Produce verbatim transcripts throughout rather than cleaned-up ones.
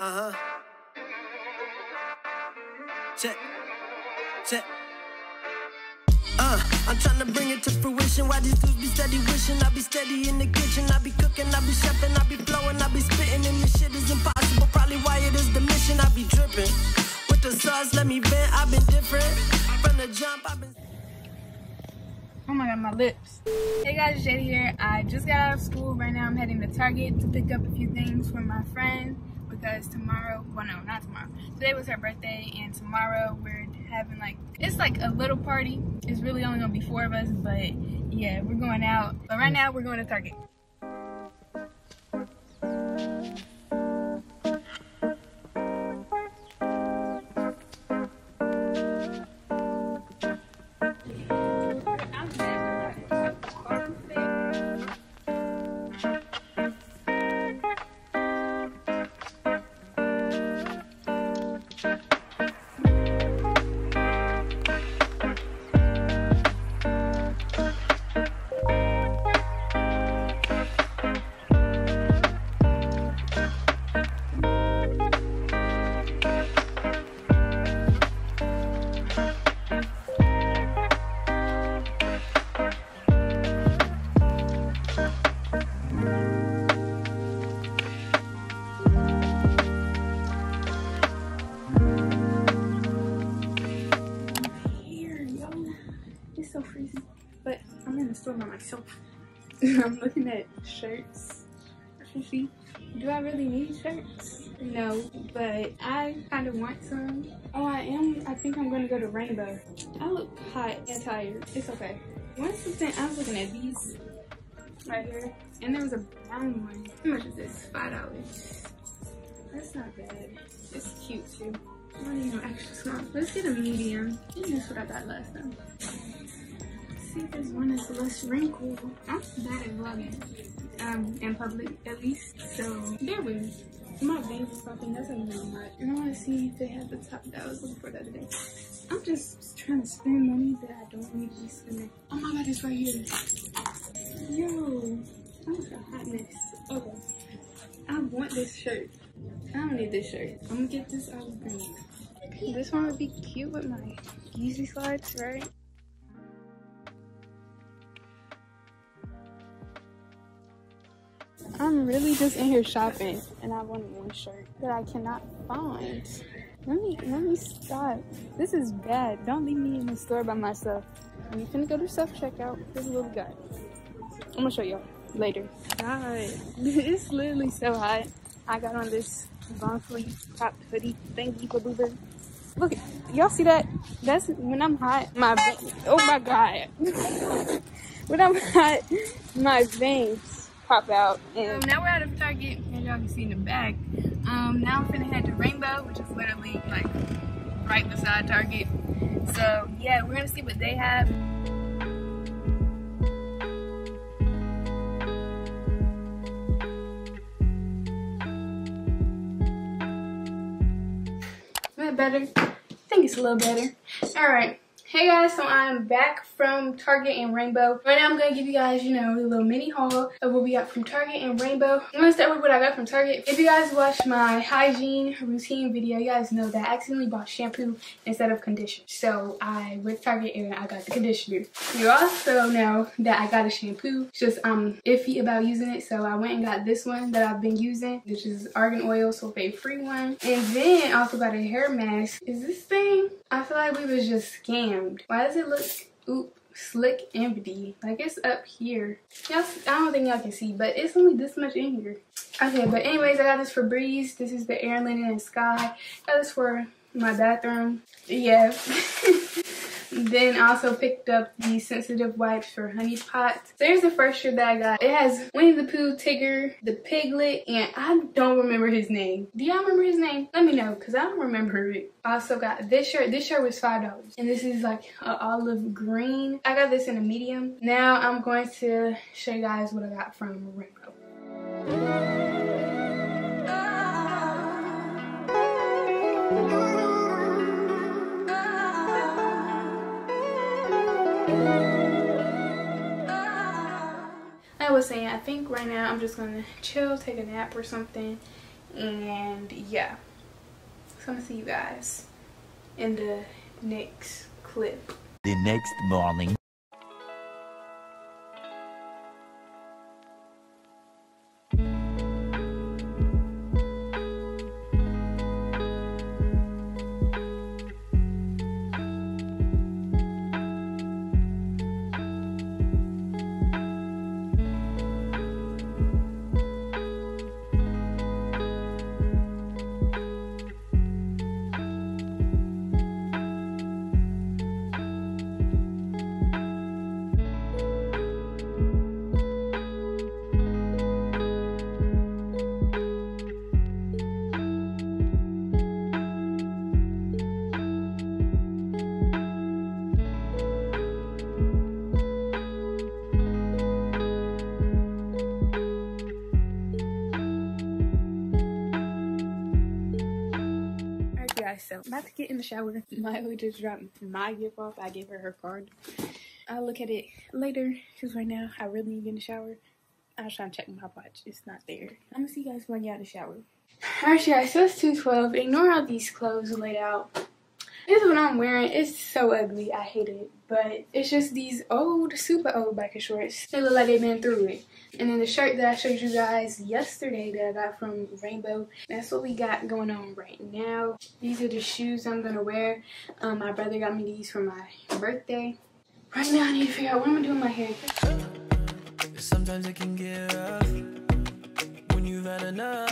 Uh huh. Check. Check. Uh, I'm tryna bring it to fruition. Why these dudes be steady wishing? I be steady in the kitchen. I be cooking, I be chefing, I be flowing, I be spitting. And this shit is impossible. Probably why it is the mission. I be dripping with the sauce. Let me vent. I've been different from the jump. I've been. Oh my god, my lips. Hey guys, Jada here. I just got out of school. Right now I'm heading to Target to pick up a few things for my friend because tomorrow, well no, not tomorrow. Today was her birthday and tomorrow we're having like, it's like a little party. It's really only gonna be four of us, but yeah, we're going out. But right now we're going to Target. By myself. I'm looking at shirts. Do I really need shirts? No, but I kind of want some. Oh, I am. I think I'm going to go to Rainbow. I look hot and tired. It's okay. What's the thing? I was looking at these right here, and there was a brown one. How much is this? Five dollars. That's not bad. It's cute too. I don't need no extra small. Let's get a medium. I think that's what I got last time. I think this one is less wrinkled. I'm bad at vlogging, um, in public at least, so bear with me. My veins are popping, that's not really much. And I want to see if they have the top that I was looking for the other day. I'm just trying to spend money that I don't need to be spending. Oh my god, it's right here. Yo, I'm like a hot mess. Okay, I want this shirt. I don't need this shirt. I'm gonna get this olive green. This one would be cute with my Yeezy slides, right? I'm really just in here shopping, and I wanted one shirt that I cannot find. Let me let me stop. This is bad. Don't leave me in the store by myself. I'm finna go to self checkout. Here's what we got. I'm gonna show y'all later. God, it's literally so hot. I got on this long sleeve top hoodie thingy boober. Look, y'all see that? That's when I'm hot. My oh my god. When I'm hot, my veins pop out. And um, now we're out of Target, and y'all can see in the back. Um, now I'm finna head to Rainbow, which is literally like right beside Target. So yeah, we're gonna see what they have. Is that better? I think it's a little better. All right. Hey guys, so I'm back from Target and Rainbow. Right now I'm gonna give you guys, you know, a little mini haul of what we got from Target and Rainbow. I'm gonna start with what I got from Target. If you guys watched my hygiene routine video, you guys know that I accidentally bought shampoo instead of conditioner. So I went to Target and I got the conditioner. You also know that I got a shampoo. It's just I'm iffy about using it, so I went and got this one that I've been using, which is argan oil sulfate-free one. And then I also got a hair mask. Is this thing? I feel like we was just scammed. Why does it look oop slick empty? Like it's up here. Y'all, I don't think y'all can see, but it's only this much in here. Okay, but anyways, I got this for Breeze. This is the Air Linen and Sky. I got this for my bathroom. Yeah. Then I also picked up the sensitive wipes for Honey Pot. So here's the first shirt that I got. It has Winnie the Pooh, Tigger, the Piglet, and I don't remember his name. Do y'all remember his name? Let me know, because I don't remember it. I also got this shirt. This shirt was five dollars. And this is like an olive green. I got this in a medium. Now I'm going to show you guys what I got from Rainbow. I was saying, I think right now I'm just gonna chill, take a nap or something, And yeah, so I'm gonna see you guys in the next clip. The next morning. So I'm about to get in the shower. Milo just dropped my gift off. I gave her her card. I'll look at it later because right now I really need to get in the shower. I was trying to check my watch. It's not there. I'm going to see you guys when I get out of the shower. Alright guys, so it's two twelve. Ignore all these clothes laid out. This is what I'm wearing. It's so ugly. I hate it. But it's just these old, super old biker shorts. They look like they've been through it. And then the shirt that I showed you guys yesterday that I got from Rainbow. That's what we got going on right now. These are the shoes I'm going to wear. Um, my brother got me these for my birthday. Right now I need to figure out what I'm going to do with my hair. Sometimes it can get rough when you've had enough.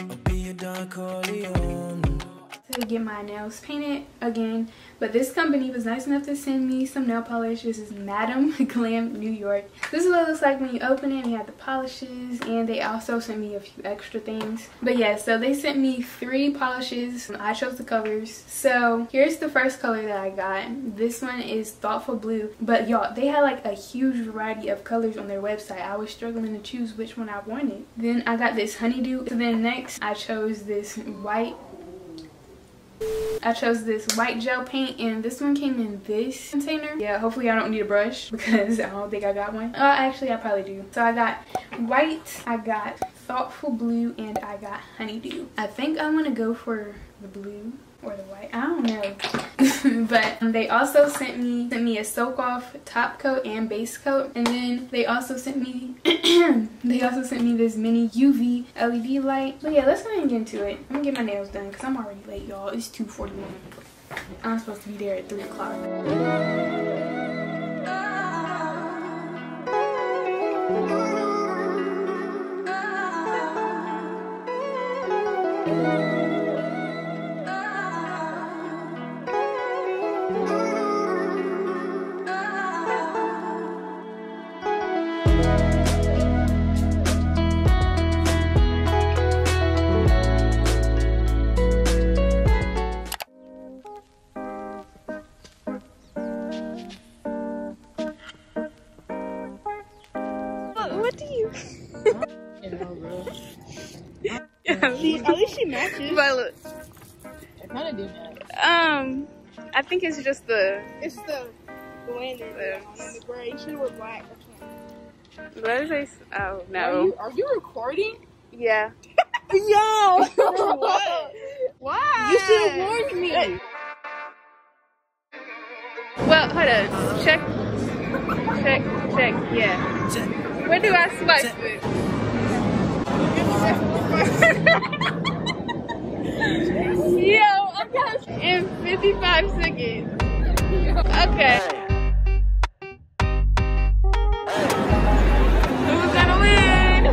I'll be a Don Corleone. To get my nails painted again, but this company was nice enough to send me some nail polish. This is Madame Glam New York. This is what it looks like when you open it. You have the polishes, and they also sent me a few extra things. But yeah, so they sent me three polishes. I chose the colors. So here's the first color that I got. This one is Thoughtful Blue, but y'all, they had like a huge variety of colors on their website. I was struggling to choose which one I wanted. Then I got this Honeydew. So then next I chose this white I chose this white gel paint, and this one came in this container. Yeah, hopefully I don't need a brush because I don't think I got one. Uh, actually, I probably do. So I got white, I got Thoughtful Blue, and I got Honeydew. I think I want to go for the blue or the white. I don't know. But um, they also sent me sent me a soak off top coat and base coat, and then they also sent me they also sent me this mini U V L E D light. But yeah, let's go ahead and get into it. I'm gonna get my nails done because I'm already late, y'all. It's two forty-one. I'm supposed to be there at three o'clock. She, at least she matches. But look, I kind of do match. Um, I think it's just the. It's the blend and the gray. You should have worn black. What is this? Oh no. Are you, are you recording? Yeah. Yo. What? Why? You should have warned me. Well, hold on. Check. Check. Check. Yeah. Check. Where do I swipe it? Yo, I'm just in fifty-five seconds. Okay. Who's gonna win?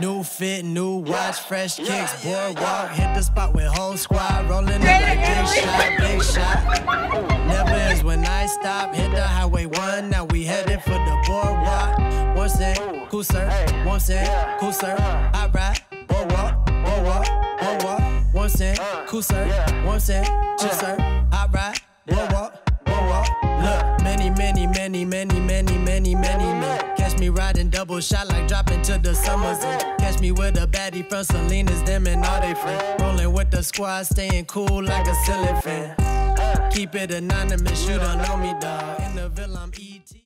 New fit, new watch, fresh kicks, boardwalk, hit the spot with whole squad, rolling up like big shot, big shot. Never is when I stop, hit the highway one, now we headed for the boardwalk. One sec, cool sir, one sec, cool sir, I ride, or walk, or walk, or walk. One sec, cool sir, one sec, cool sir, I ride, or walk, or walk. Look, many, many, many, many, many, many, many men. Catch me riding double shot like dropping to the summers in. Catch me with a baddie from Selena's, them and all they friends. Rolling with the squad, staying cool like a silly fan. Keep it anonymous, you don't know me, dog. In the villa, I'm E T.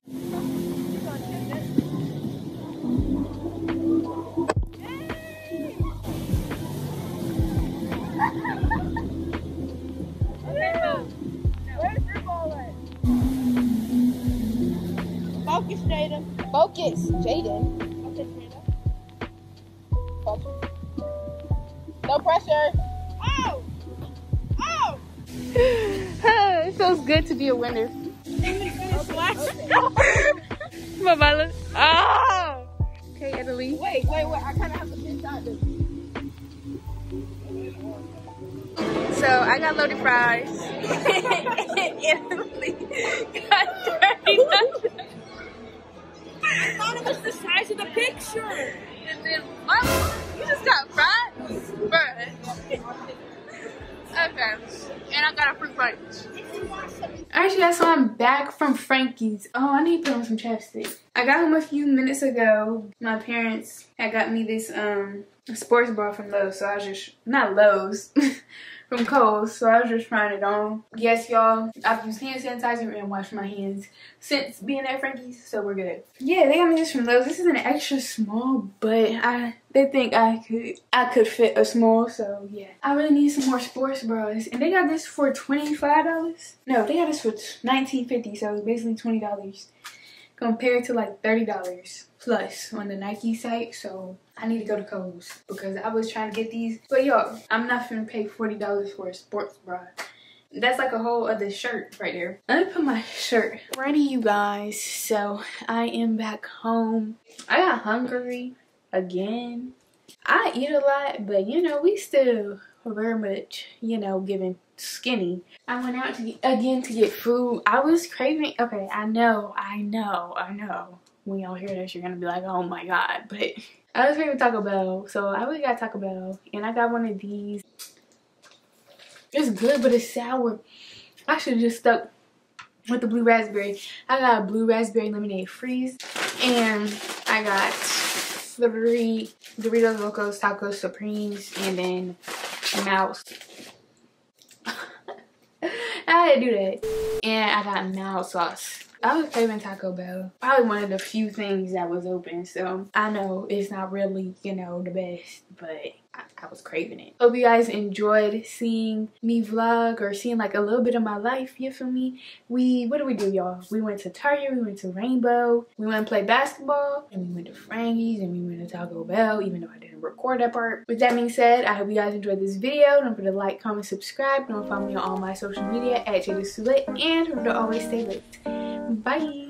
Focus, Jada. Focus, Jaden. Okay, Jada. Focus. No pressure. Oh! Oh! It feels good to be a winner. My mother. Oh! Okay, Italy. Wait, wait, wait. I kind of have to pinch out this. So I got loaded fries. Italy got dirty nachos. I thought it was the size of the picture. And then what? You just got fries? Bruh. Okay, and I got a fruit bite. Alright you guys, so I'm back from Frankie's. Oh, I need to put on some chapstick. I got home a few minutes ago. My parents had got me this um sports bra from Lowe's, so I was just, not Lowe's, from Kohl's, so I was just trying it on. Yes, y'all, I've used hand sanitizer and washed my hands since being at Frankie's, so we're good. Yeah, they got me this from Lowe's. This is an extra small, but I they think I could I could fit a small, so yeah. I really need some more sports bras, and they got this for twenty-five dollars. No, they got this for nineteen fifty, so it's basically twenty dollars compared to like thirty dollars plus on the Nike site, so I need to go to Kohl's because I was trying to get these. But y'all, I'm not finna pay forty dollars for a sports bra. That's like a whole other shirt right there. Let me put my shirt. Alrighty, you guys, so I am back home. I got hungry again. I eat a lot, but you know, we still very much, you know, giving skinny. I went out to get, again to get food. I was craving, okay, I know, I know, I know. When y'all hear this, you're gonna be like, oh my god, but I was craving Taco Bell, so I went and got Taco Bell, and I got one of these. It's good, but it's sour. I should have just stuck with the blue raspberry. I got a blue raspberry lemonade freeze, and I got three Doritos Locos Tacos Supremes, and then Mouse. I had to do that. And I got mouse sauce. I was craving Taco Bell. Probably one of the few things that was open, so I know it's not really, you know, the best, but I, I was craving it. Hope you guys enjoyed seeing me vlog or seeing like a little bit of my life, you feel me? We, what did we do, y'all? We went to Target, we went to Rainbow, we went and played basketball, and we went to Frankie's, and we went to Taco Bell, even though I didn't record that part. With that being said, I hope you guys enjoyed this video. Don't forget to like, comment, subscribe. Don't follow me on all my social media at Jada Stolit, and remember to always stay lit. Bye.